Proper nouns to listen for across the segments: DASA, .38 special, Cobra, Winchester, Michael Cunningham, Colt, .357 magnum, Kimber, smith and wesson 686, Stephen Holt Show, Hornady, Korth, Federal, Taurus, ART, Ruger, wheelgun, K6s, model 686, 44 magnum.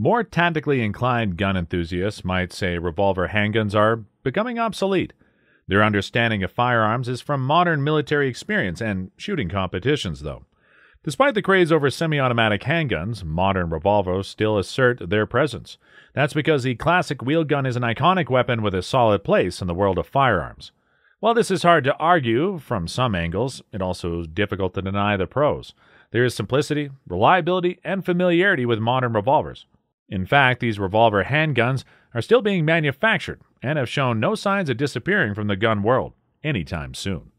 More tactically inclined gun enthusiasts might say revolver handguns are becoming obsolete. Their understanding of firearms is from modern military experience and shooting competitions, though. Despite the craze over semi-automatic handguns, modern revolvers still assert their presence. That's because the classic wheeled gun is an iconic weapon with a solid place in the world of firearms. While this is hard to argue from some angles, it also is difficult to deny the pros. There is simplicity, reliability, and familiarity with modern revolvers. In fact, these revolver handguns are still being manufactured and have shown no signs of disappearing from the gun world anytime soon.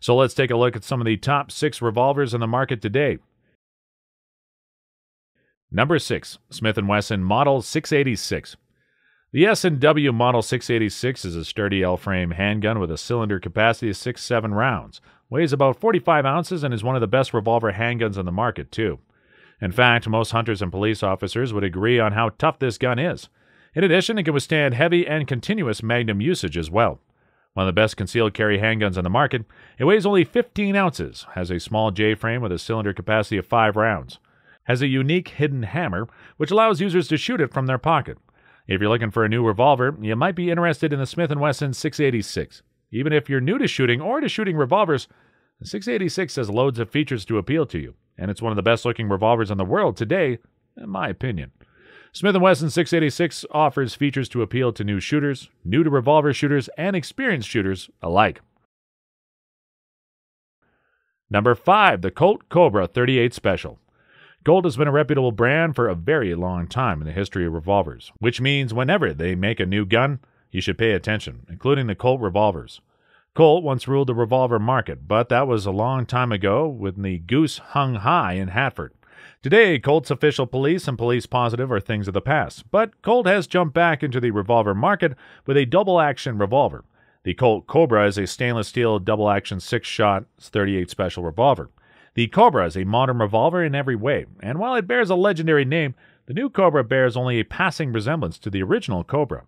So let's take a look at some of the top 6 revolvers in the market today. Number 6. Smith & Wesson Model 686. The S&W Model 686 is a sturdy L-frame handgun with a cylinder capacity of 6.7 rounds, weighs about 45 ounces, and is one of the best revolver handguns on the market, too. In fact, most hunters and police officers would agree on how tough this gun is. In addition, it can withstand heavy and continuous magnum usage as well. One of the best concealed carry handguns on the market, it weighs only 15 ounces, has a small J-frame with a cylinder capacity of 5 rounds, has a unique hidden hammer, which allows users to shoot it from their pocket. If you're looking for a new revolver, you might be interested in the Smith & Wesson 686. Even if you're new to shooting or to shooting revolvers, the 686 has loads of features to appeal to you, and it's one of the best-looking revolvers in the world today, in my opinion. Smith & Wesson 686 offers features to appeal to new shooters, new-to-revolver shooters, and experienced shooters alike. Number 5. The Colt Cobra 38 Special. Colt has been a reputable brand for a very long time in the history of revolvers, which means whenever they make a new gun, you should pay attention, including the Colt revolvers. Colt once ruled the revolver market, but that was a long time ago when the goose hung high in Hatford. Today, Colt's official police and police positive are things of the past, but Colt has jumped back into the revolver market with a double-action revolver. The Colt Cobra is a stainless steel double-action 6-shot 38 special revolver. The Cobra is a modern revolver in every way, and while it bears a legendary name, the new Cobra bears only a passing resemblance to the original Cobra.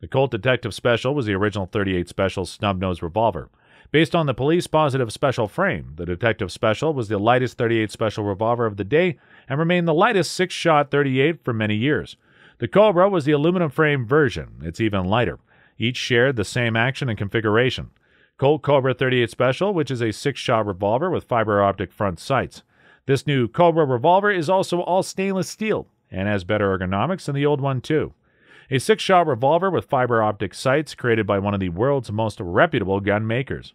The Colt Detective Special was the original 38 Special snub-nosed revolver. Based on the police positive special frame, the Detective Special was the lightest 38 Special revolver of the day and remained the lightest 6-shot 38 for many years. The Cobra was the aluminum frame version. It's even lighter. Each shared the same action and configuration. Colt Cobra 38 Special, which is a 6-shot revolver with fiber optic front sights. This new Cobra revolver is also all stainless steel and has better ergonomics than the old one too. A 6-shot revolver with fiber-optic sights created by one of the world's most reputable gun makers.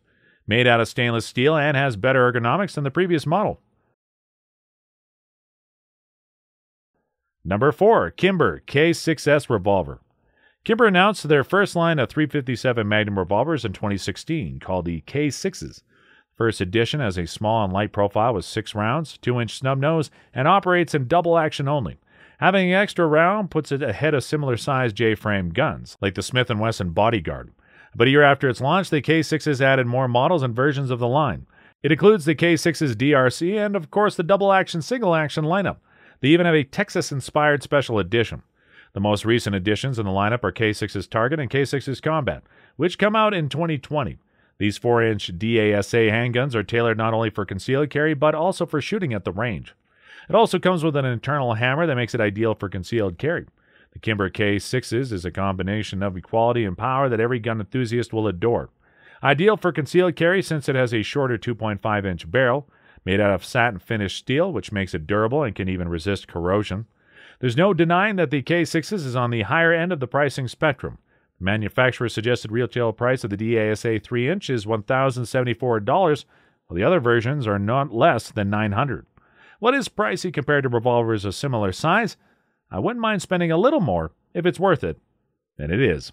Made out of stainless steel and has better ergonomics than the previous model. Number 4. Kimber K6S Revolver. Kimber announced their first line of .357 Magnum revolvers in 2016, called the K6s. First edition has a small and light profile with 6 rounds, 2-inch snub nose, and operates in double action only. Having an extra round puts it ahead of similar-sized J-frame guns, like the Smith & Wesson Bodyguard. But a year after its launch, the K6s added more models and versions of the line. It includes the K6's DRC and, of course, the double-action, single-action lineup. They even have a Texas-inspired special edition. The most recent additions in the lineup are K6's Target and K6's Combat, which come out in 2020. These 4-inch DASA handguns are tailored not only for concealed carry, but also for shooting at the range. It also comes with an internal hammer that makes it ideal for concealed carry. The Kimber K6s is a combination of equality and power that every gun enthusiast will adore. Ideal for concealed carry since it has a shorter 2.5-inch barrel, made out of satin-finished steel, which makes it durable and can even resist corrosion. There's no denying that the K6s is on the higher end of the pricing spectrum. The manufacturer's suggested retail price of the DASA 3-inch is $1,074, while the other versions are not less than $900. What is pricey compared to revolvers of similar size? I wouldn't mind spending a little more if it's worth it, and it is.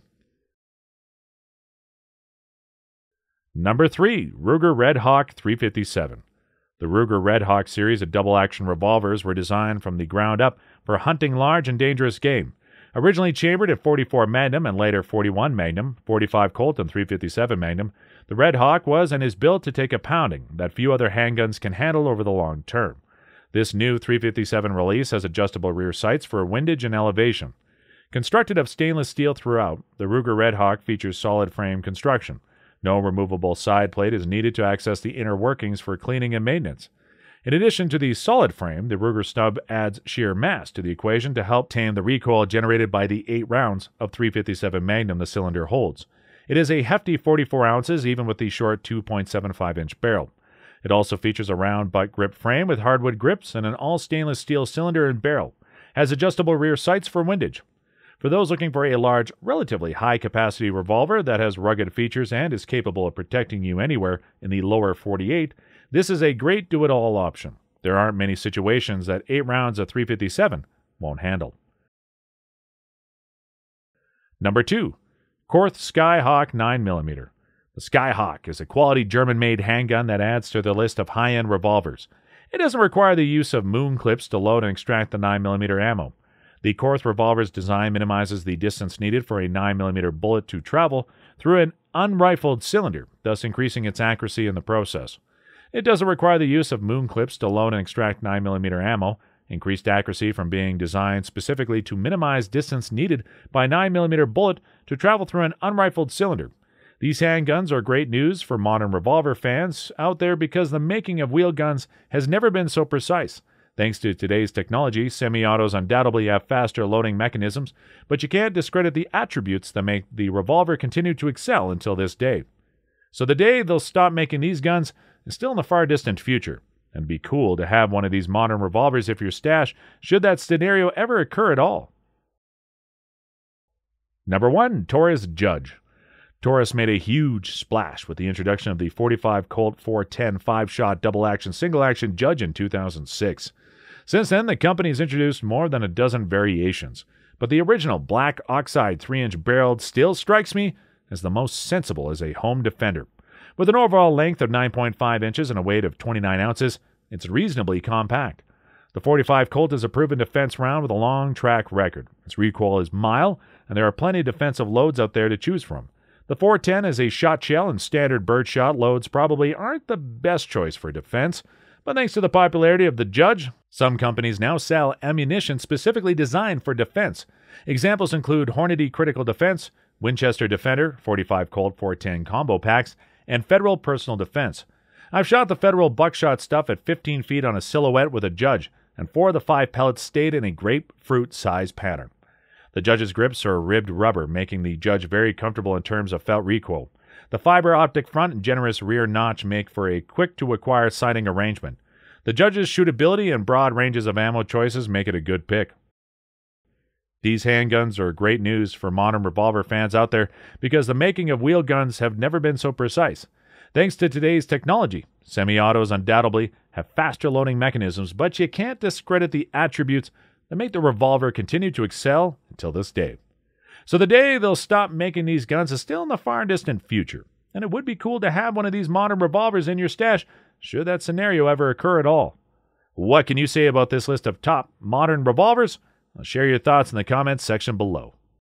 Number 3. Ruger Red Hawk 357. The Ruger Red Hawk series of double-action revolvers were designed from the ground up for hunting large and dangerous game. Originally chambered at .44 Magnum and later .41 Magnum, .45 Colt and .357 Magnum, the Red Hawk was and is built to take a pounding that few other handguns can handle over the long term. This new 357 release has adjustable rear sights for windage and elevation. Constructed of stainless steel throughout, the Ruger Red Hawk features solid frame construction. No removable side plate is needed to access the inner workings for cleaning and maintenance. In addition to the solid frame, the Ruger snub adds sheer mass to the equation to help tame the recoil generated by the 8 rounds of .357 Magnum the cylinder holds. It is a hefty 44 ounces even with the short 2.75-inch barrel. It also features a round butt grip frame with hardwood grips and an all stainless steel cylinder and barrel. Has adjustable rear sights for windage. For those looking for a large, relatively high capacity revolver that has rugged features and is capable of protecting you anywhere in the lower 48, this is a great do-it-all option. There aren't many situations that 8 rounds of .357 won't handle. Number 2. Korth Skyhawk 9mm. The Skyhawk is a quality German-made handgun that adds to the list of high-end revolvers. It doesn't require the use of moon clips to load and extract the 9mm ammo. The Korth revolver's design minimizes the distance needed for a 9mm bullet to travel through an unrifled cylinder, thus increasing its accuracy in the process. It doesn't require the use of moon clips to load and extract 9mm ammo, increased accuracy from being designed specifically to minimize distance needed by 9mm bullet to travel through an unrifled cylinder. These handguns are great news for modern revolver fans out there because the making of wheel guns has never been so precise. Thanks to today's technology, semi-autos undoubtedly have faster loading mechanisms, but you can't discredit the attributes that make the revolver continue to excel until this day. So the day they'll stop making these guns is still in the far distant future. And it'd be cool to have one of these modern revolvers if your stash, should that scenario ever occur at all. Number 1. Taurus Judge. Taurus made a huge splash with the introduction of the .45 Colt 410 5-shot double-action single-action Judge in 2006. Since then, the company's introduced more than a dozen variations, but the original black oxide 3-inch barreled still strikes me as the most sensible as a home defender. With an overall length of 9.5 inches and a weight of 29 ounces, it's reasonably compact. The .45 Colt is a proven defense round with a long track record. Its recoil is mild, and there are plenty of defensive loads out there to choose from. The 410 is a shotshell, and standard birdshot loads probably aren't the best choice for defense, but thanks to the popularity of the Judge, some companies now sell ammunition specifically designed for defense. Examples include Hornady Critical Defense, Winchester Defender, .45 Colt 410 combo packs, and Federal Personal Defense. I've shot the Federal buckshot stuff at 15 feet on a silhouette with a Judge, and 4 of the 5 pellets stayed in a grapefruit-sized pattern. The Judge's grips are ribbed rubber, making the Judge very comfortable in terms of felt recoil. The fiber optic front and generous rear notch make for a quick-to-acquire sighting arrangement. The Judge's shootability and broad ranges of ammo choices make it a good pick. These handguns are great news for modern revolver fans out there because the making of wheel guns have never been so precise. Thanks to today's technology, semi-autos undoubtedly have faster loading mechanisms, but you can't discredit the attributes that make the revolver continue to excel until this day. So the day they'll stop making these guns is still in the far distant future, and it would be cool to have one of these modern revolvers in your stash should that scenario ever occur at all. What can you say about this list of top modern revolvers? I'll share your thoughts in the comments section below.